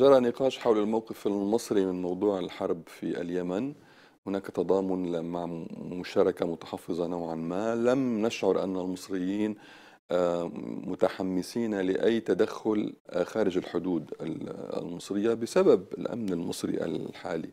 جرى نقاش حول الموقف المصري من موضوع الحرب في اليمن. هناك تضامن مع مشاركة متحفظة نوعا ما. لم نشعر أن المصريين متحمسين لأي تدخل خارج الحدود المصرية بسبب الأمن المصري الحالي.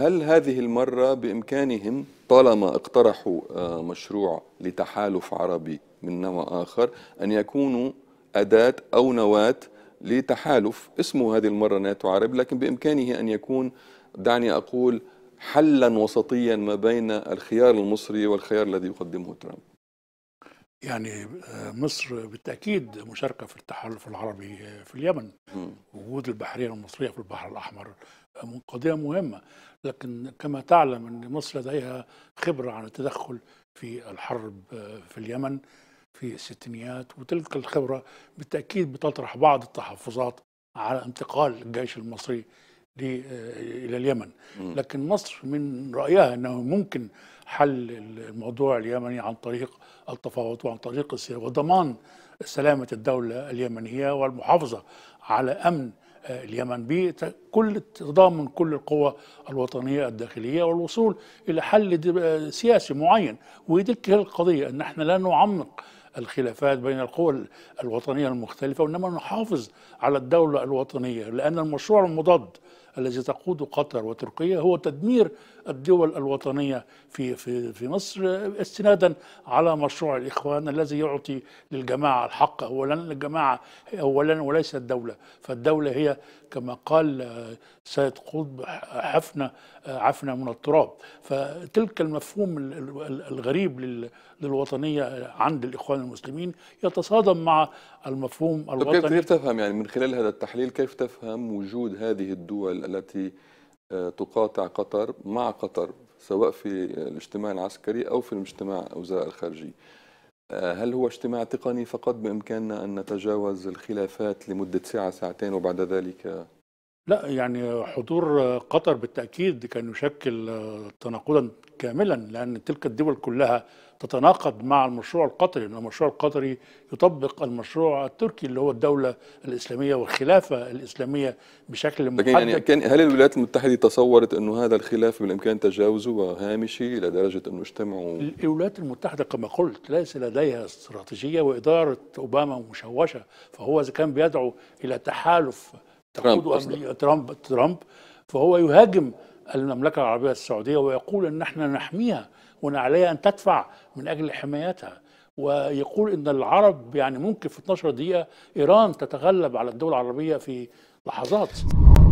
هل هذه المرة بإمكانهم طالما اقترحوا مشروع لتحالف عربي من نوع آخر أن يكونوا أداة أو نواة لتحالف اسمه هذه المرة ناتو عربي، لكن بإمكانه أن يكون دعني أقول حلا وسطيا ما بين الخيار المصري والخيار الذي يقدمه ترامب؟ يعني مصر بالتأكيد مشاركة في التحالف العربي في اليمن. وجود البحرية المصرية في البحر الأحمر قضية مهمة، لكن كما تعلم أن مصر لديها خبرة عن التدخل في الحرب في اليمن في الستينيات، وتلك الخبرة بالتأكيد بتطرح بعض التحفظات على انتقال الجيش المصري إلى اليمن. لكن مصر من رأيها أنه ممكن حل الموضوع اليمني عن طريق التفاوض وعن طريق السياسة وضمان سلامة الدولة اليمنية والمحافظة على أمن اليمن بكل تضامن كل القوى الوطنية الداخلية والوصول إلى حل سياسي معين. وتلك هي القضية، أن احنا لا نعمق الخلافات بين القوى الوطنية المختلفة وإنما نحافظ على الدولة الوطنية، لأن المشروع المضاد الذي تقوده قطر وتركيا هو تدمير الدول الوطنية في مصر استنادا على مشروع الإخوان الذي يعطي للجماعة الحق أولا، للجماعة أولا وليس الدولة. فالدولة هي كما قال سيد قطب عفنا من التراب. فتلك المفهوم الغريب للوطنية عند الإخوان المسلمين يتصادم مع المفهوم الوطني. طيب كيف تفهم يعني من خلال هذا التحليل كيف تفهم وجود هذه الدول التي تقاطع قطر مع قطر سواء في الاجتماع العسكري أو في الاجتماع وزراء الخارجية؟ هل هو اجتماع تقني فقط بإمكاننا أن نتجاوز الخلافات لمدة ساعة ساعتين وبعد ذلك؟ لا، يعني حضور قطر بالتأكيد كان يشكل تناقضا كاملا، لأن تلك الدول كلها تتناقض مع المشروع القطري، لأن المشروع القطري يطبق المشروع التركي اللي هو الدولة الإسلامية والخلافة الإسلامية بشكل محدد. يعني هل الولايات المتحدة تصورت أنه هذا الخلاف بالإمكان تجاوزه وهامشي إلى درجة أنه اجتمعوا؟ الولايات المتحدة كما قلت ليس لديها استراتيجية، وإدارة أوباما مشوشة، فهو إذا كان بيدعو إلى تحالف ترامب فهو يهاجم المملكة العربية السعودية ويقول أن احنا نحميها وأن عليها أن تدفع من أجل حمايتها، ويقول أن العرب يعني ممكن في 12 دقيقة إيران تتغلب على الدول العربية في لحظات.